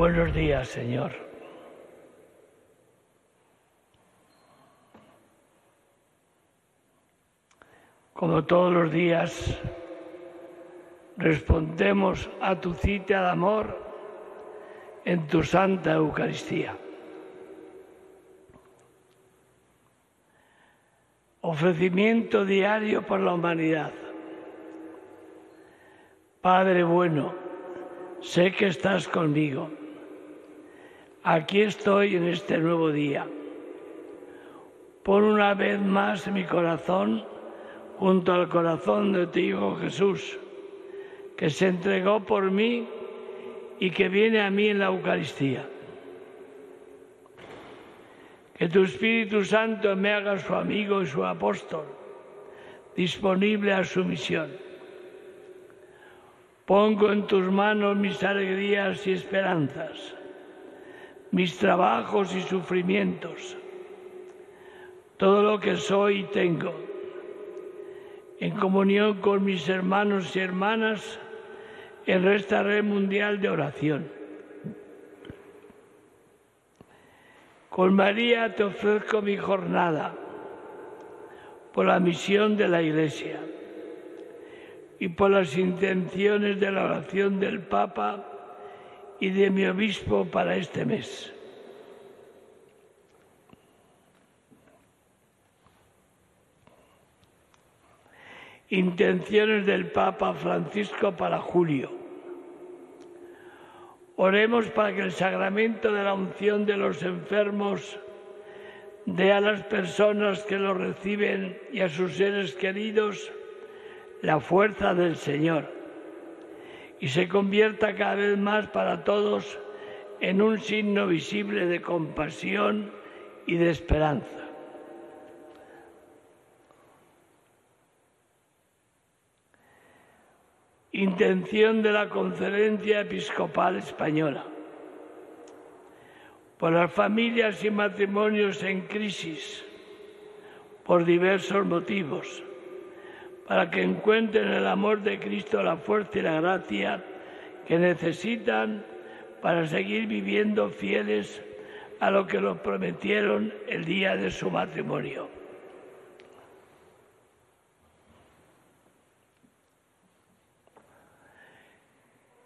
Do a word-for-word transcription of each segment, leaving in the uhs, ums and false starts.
Buenos días, Señor. Como todos los días, respondemos a tu cita de amor en tu Santa Eucaristía. Ofrecimiento diario por la humanidad. Padre bueno, sé que estás conmigo. Aquí estoy en este nuevo día. Pon una vez más mi corazón junto al corazón de tu Hijo Jesús, que se entregó por mí y que viene a mí en la Eucaristía. Que tu Espíritu Santo me haga su amigo y su apóstol, disponible a su misión. Pongo en tus manos mis alegrías y esperanzas, mis trabajos y sufrimientos, todo lo que soy y tengo. En comunión con mis hermanos y hermanas, en esta red mundial de oración. Con María te ofrezco mi jornada por la misión de la Iglesia y por las intenciones de la oración del Papa y de mi obispo para este mes. Intenciones del Papa Francisco para julio. Oremos para que el sacramento de la unción de los enfermos dé a las personas que lo reciben y a sus seres queridos la fuerza del Señor y se convierta cada vez más para todos en un signo visible de compasión y de esperanza. Intención de la Conferencia Episcopal Española. Por las familias y matrimonios en crisis, por diversos motivos, para que encuentren en el amor de Cristo la fuerza y la gracia que necesitan para seguir viviendo fieles a lo que los prometieron el día de su matrimonio.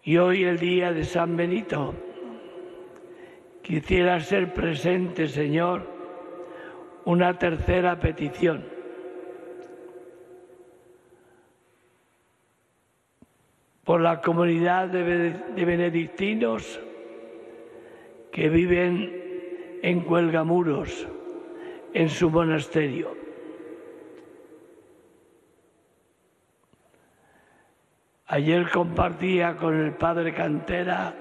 Y hoy, el día de San Benito, quisiera ser presente, Señor, una tercera petición. Por la comunidad de benedictinos que viven en Cuelgamuros, en su monasterio. Ayer compartía con el Padre Cantera,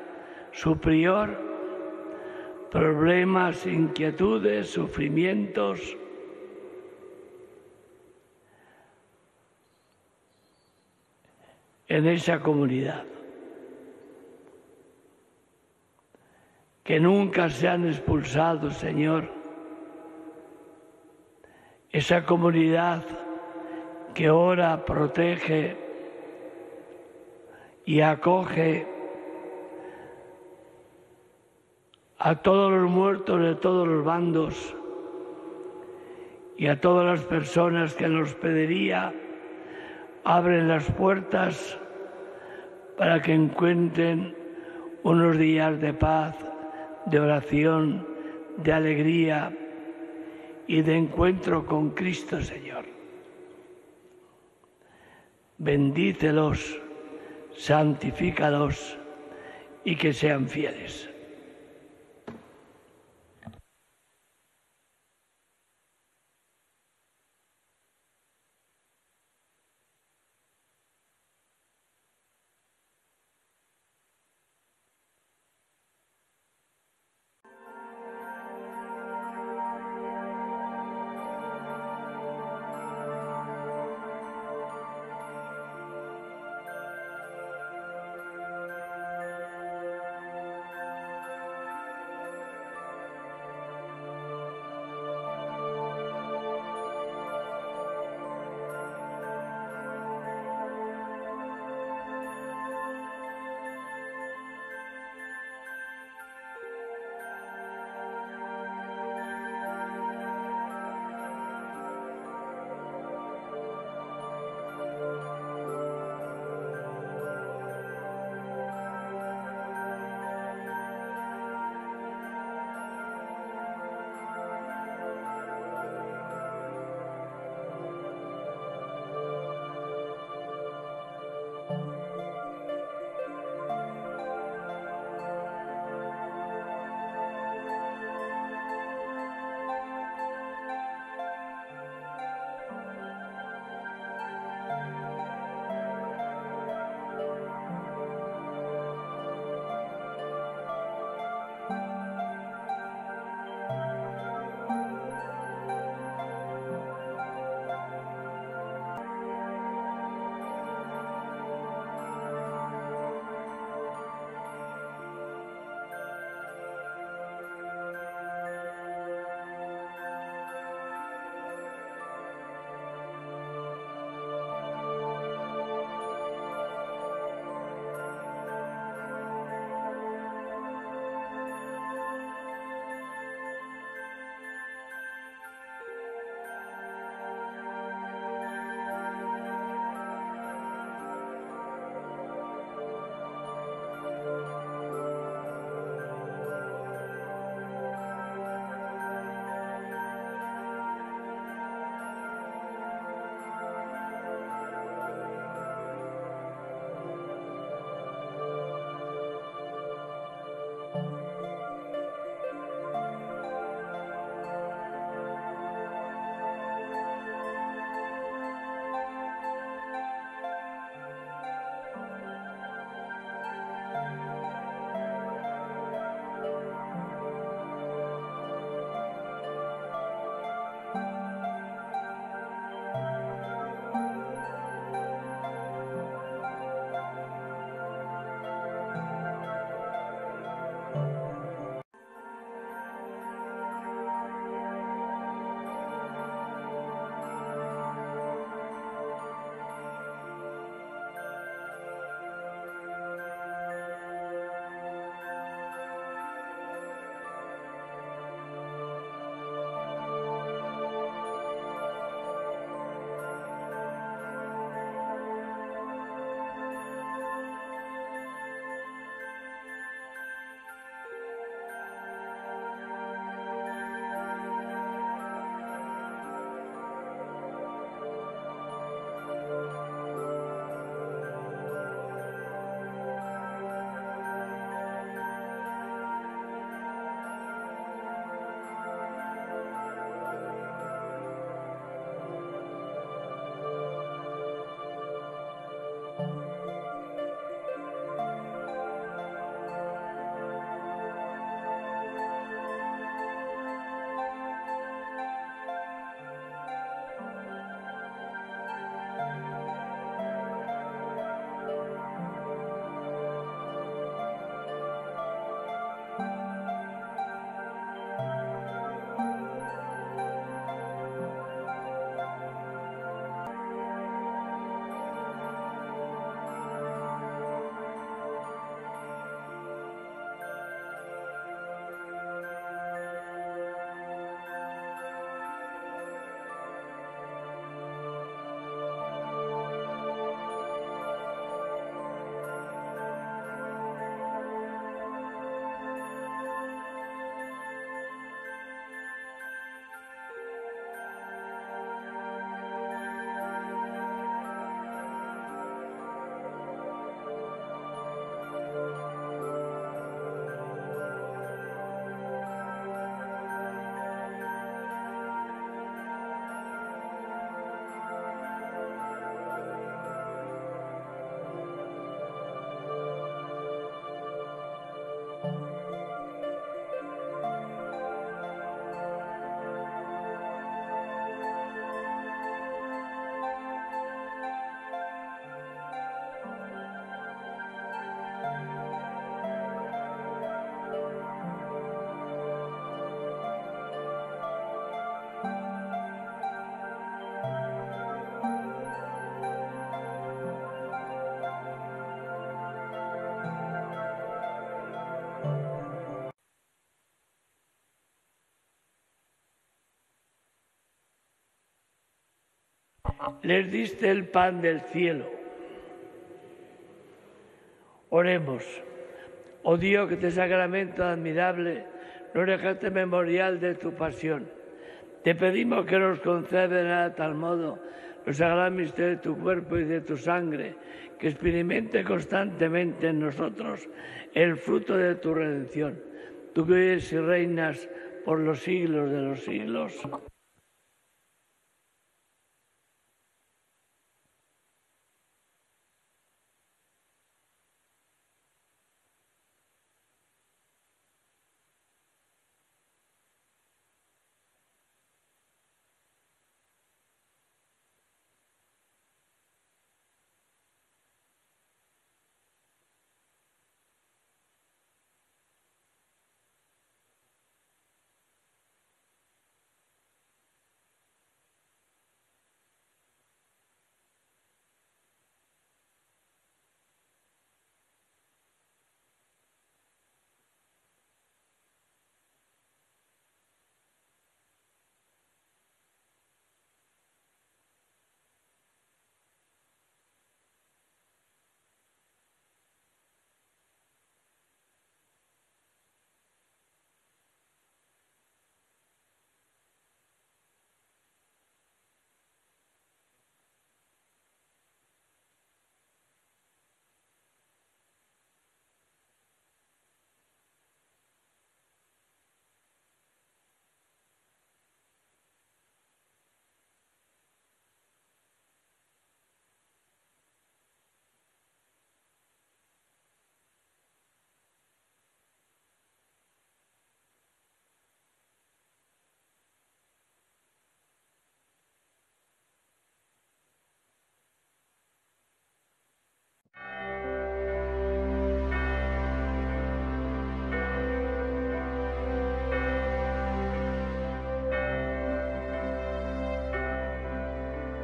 su prior, problemas, inquietudes, sufrimientos. En esa comunidad. Que nunca sean expulsados, Señor. Esa comunidad que ora, protege y acoge a todos los muertos de todos los bandos y a todas las personas que en la hospedería abren las puertas para que encuentren unos días de paz, de oración, de alegría y de encuentro con Cristo, Señor. Bendícelos. Santifícalos y que sean fieles. les diste el pan del cielo. Oremos. Oh Dios, que este sacramento admirable nos dejaste memorial de tu pasión. Te pedimos que nos concedas a tal modo los sagrados misterios de tu cuerpo y de tu sangre, que experimente constantemente en nosotros el fruto de tu redención. Tú que vives y reinas por los siglos de los siglos.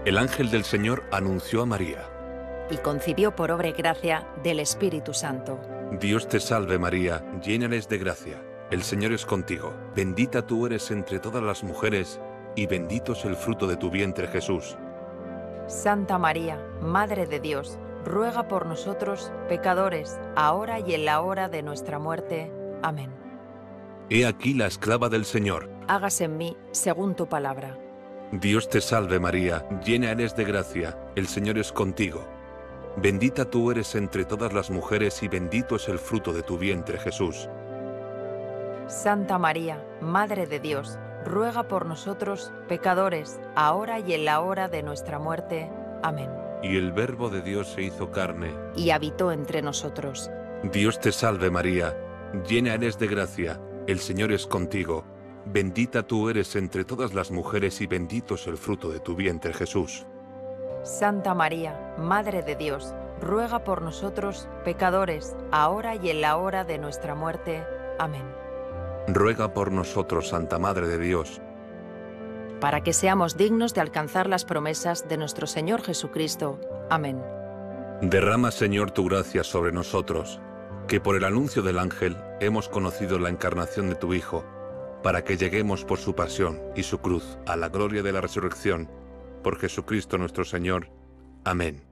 El ángel del Señor anunció a María. Y concibió por obra y gracia del Espíritu Santo. Dios te salve María, llena eres de gracia, el Señor es contigo. Bendita tú eres entre todas las mujeres, y bendito es el fruto de tu vientre Jesús. Santa María, Madre de Dios, ruega por nosotros pecadores, ahora y en la hora de nuestra muerte. Amén. He aquí la esclava del Señor. Hágase en mí según tu palabra. Dios te salve María, llena eres de gracia, el Señor es contigo. Bendita tú eres entre todas las mujeres y bendito es el fruto de tu vientre Jesús. Santa María, Madre de Dios, ruega por nosotros pecadores, ahora y en la hora de nuestra muerte. Amén. Y el Verbo de Dios se hizo carne y habitó entre nosotros. Dios te salve María, llena eres de gracia, el Señor es contigo. Bendita tú eres entre todas las mujeres y bendito es el fruto de tu vientre, Jesús. Santa María, Madre de Dios, ruega por nosotros, pecadores, ahora y en la hora de nuestra muerte. Amén. Ruega por nosotros, Santa Madre de Dios, para que seamos dignos de alcanzar las promesas de nuestro Señor Jesucristo. Amén. Derrama, Señor, tu gracia sobre nosotros, que por el anuncio del ángel hemos conocido la encarnación de tu Hijo, para que lleguemos por su pasión y su cruz a la gloria de la resurrección, por Jesucristo nuestro Señor. Amén.